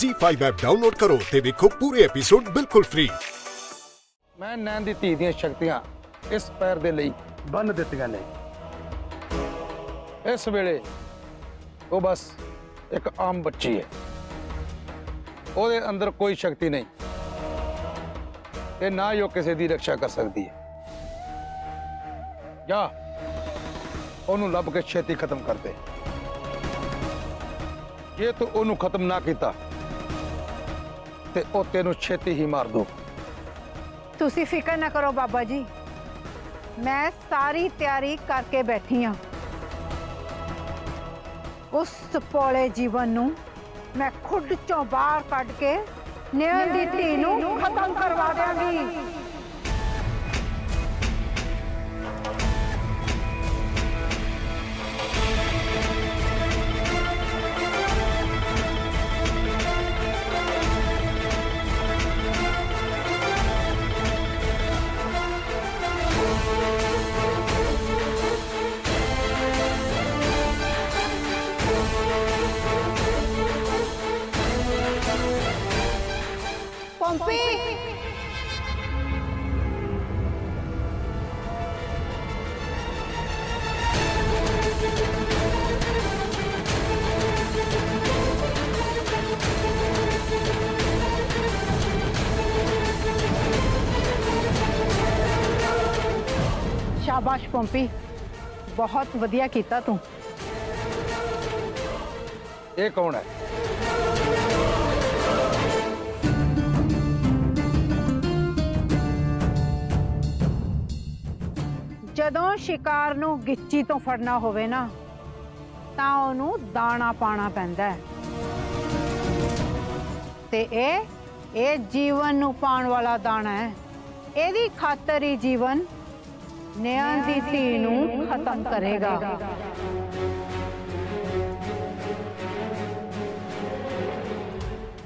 Z5 app download करो ते देखो पूरे एपिसोड बिल्कुल फ्री। मैं नैन दी धी दी शक्तियां इस पैर दे लई बन दित्तियां ने। इस वेले वो बस एक आम बच्ची है, ओदे अंदर कोई शक्ति नहीं, ना ही किसी की रक्षा कर सकती है। जा ओनू लभ के छेती खत्म कर दे। जे तू ओनू खत्म ना किया ते ओ तेनू छेती ही मार दो। तुसी फिकर ना करो बाबा जी, मैं सारी तैयारी करके बैठी हाँ। उस पौले जीवन नू मैं खुद चों बाहर कढ़ के नैन दी धी नू खत्म करवा देंगी। शाबाश पोंपी, बहुत वधिया कीता तू। ये कौन है? जदों शिकार नू गिच्ची तो फड़ना होवे ना तां ओनू दाना पाना पैंदा है ते ए जीवन नू पाण वाला दाना है। एदी खातर ही जीवन नैन दी धी नू खत्म करेगा।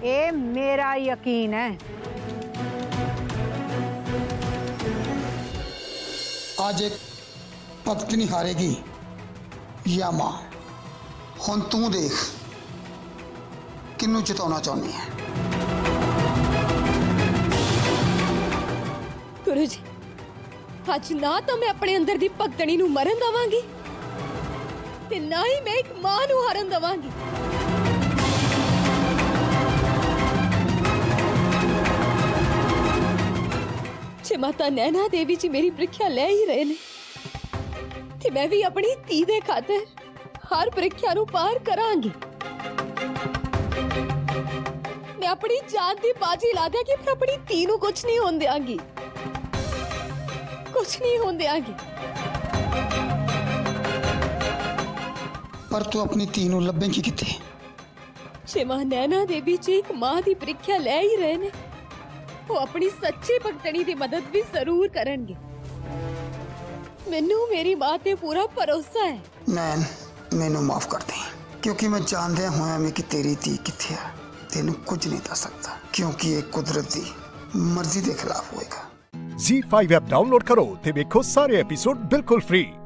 ए मेरा यकीन है। आज एक वक्त नहीं हारेगी या मां। हुण तू देख किन्नू जिताना चाहनी है। गुरु जी, अज ना तो मैं अपने अंदर की भगतनी नू मरन दवांगी ते ना ही मैं एक मां नू हारन दवांगी। जे माता नैना देवी जी मेरी परीक्षा ले ही रहे ने ते मैं भी अपनी धी दे खातर हर परीक्षा नू पार करांगी। मैं अपनी जान की बाजी ला दिया कि अपनी धी नू कुछ नहीं होने देंगी, कुछ नहीं होने देंगी। पर तू अपनी धी नू लभेगी किथे? जे मां नैना देवी जी एक मां की परीक्षा ले ही रहे ने, वो अपनी सच्ची भगतनी की मदद भी जरूर करेंगे। मैनू मेरी मां ते पूरा भरोसा है। नैन, मैनू माफ कर दे, क्योंकि मैं जानदा होया मैं कि तेरी धी किथे है। तेनू कुछ नहीं दस सकता क्योंकि ये कुदरत की मर्जी के खिलाफ होएगा। Z5 ऐप डाउनलोड करो ते देखो सारे एपिसोड बिल्कुल फ्री।